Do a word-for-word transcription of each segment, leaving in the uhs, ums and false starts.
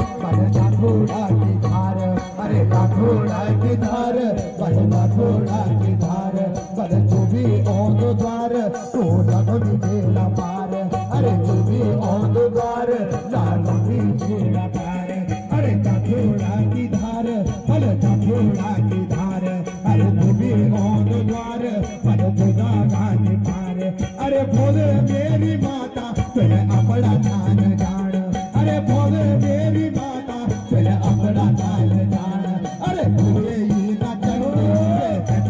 बढ़ना घोड़ा की धार, अरे ना घोड़ा की धार, बढ़ना घोड़ा की धार, बढ़ जो भी और दो द्वार घोड़ा को निकला पार, अरे जो भी और दो द्वार लालो भी घोड़ा पार, अरे ना घोड़ा की धार, अरे ना घोड़ा की धार, अरे जो भी और दो द्वार बढ़ घोड़ा गाने पार, अरे बोले मेरी माता तुझे अपना जान जान, अरे बोले मेरी माता तुझे अपना जान जान, अरे मुझे ये ना चंडी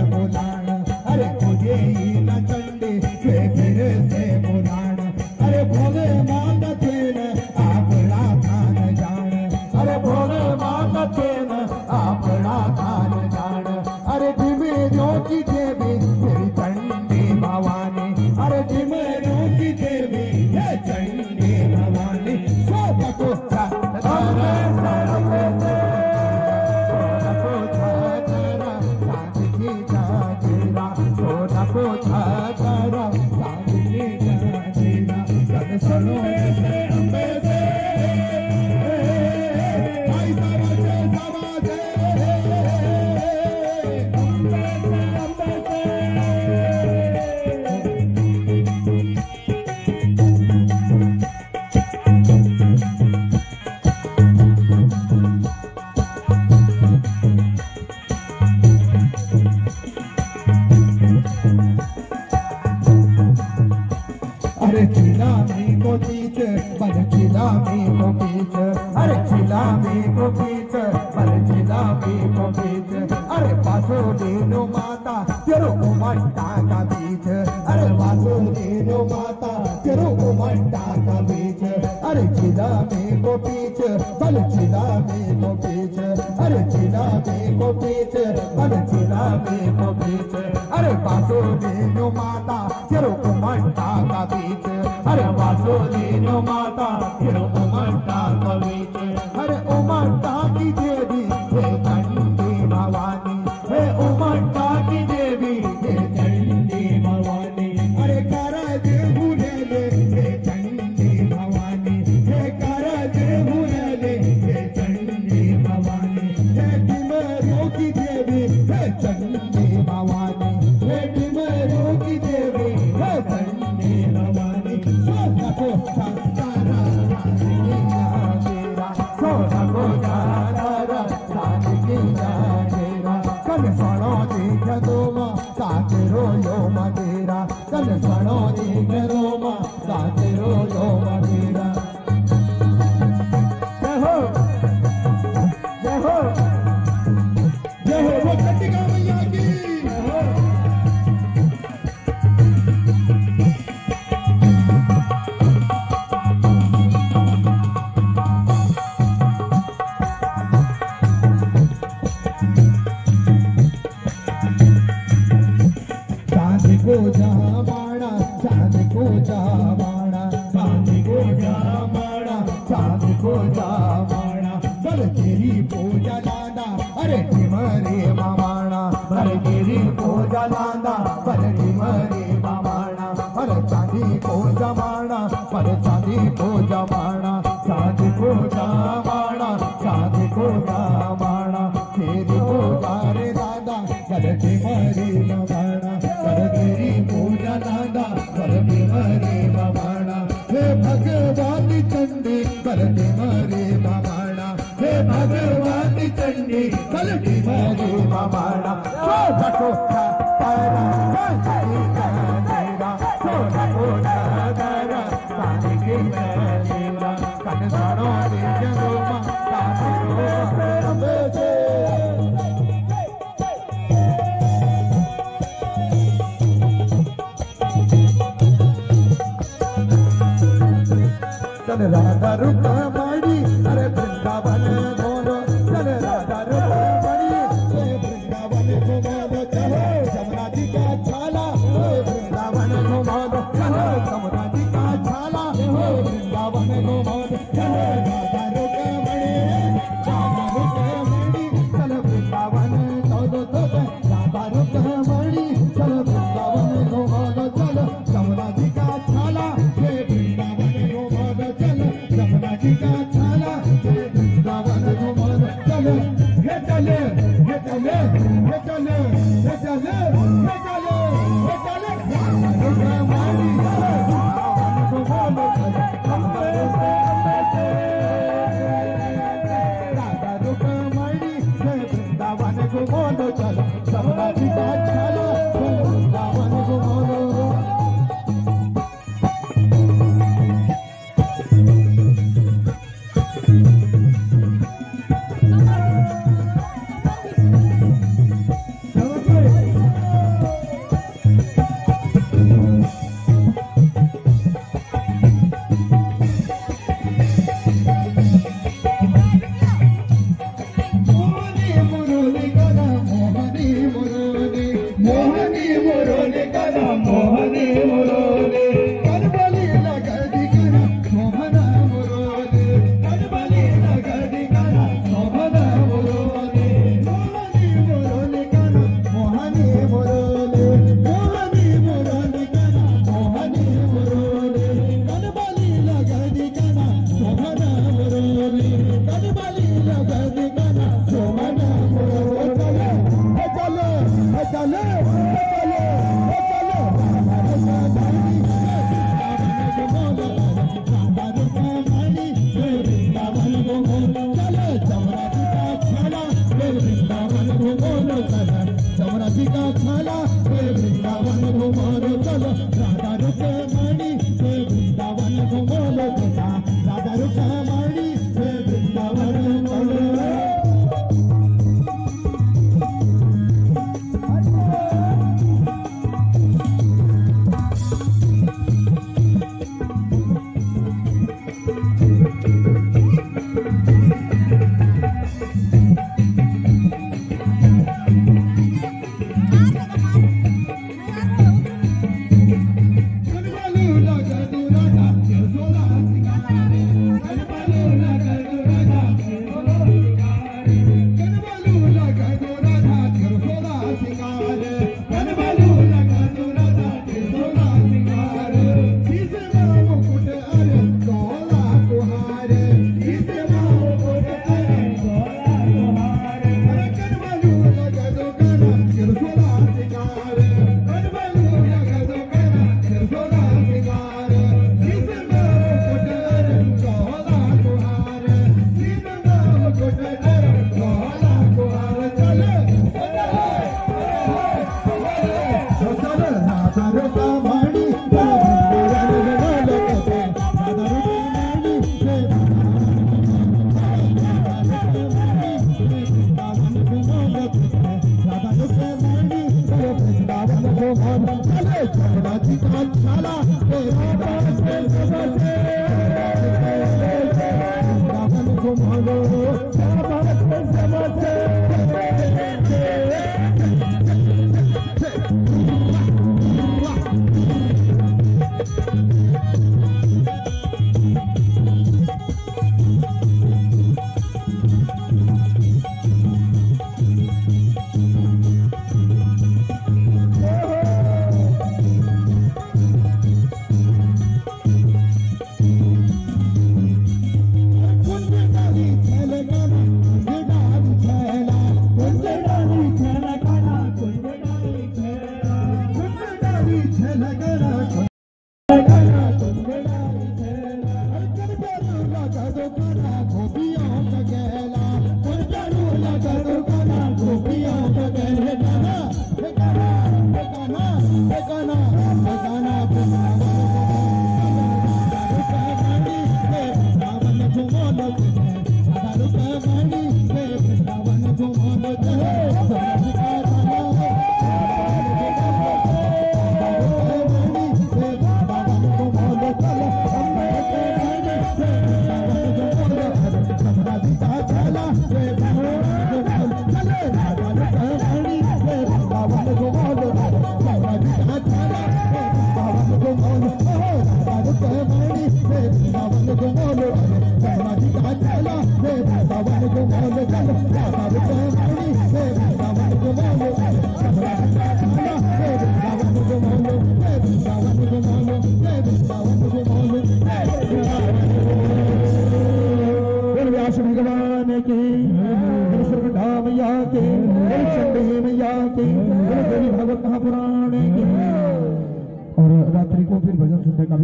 फिर बुलान, अरे मुझे ये ना चंडी फिर से बुलान, अरे बोले माता तुझे अपना जान जान, अरे बोले माता तुझे अपना जान जान, अरे दिवे जो की देवी तेरी चंडी भवानी, अरे दिवे जो की देवी चंडी भवानी, सब कुछ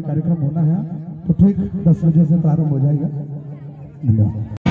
कार्यक्रम होना है तो ठीक दस बजे से प्रारंभ हो जाएगा।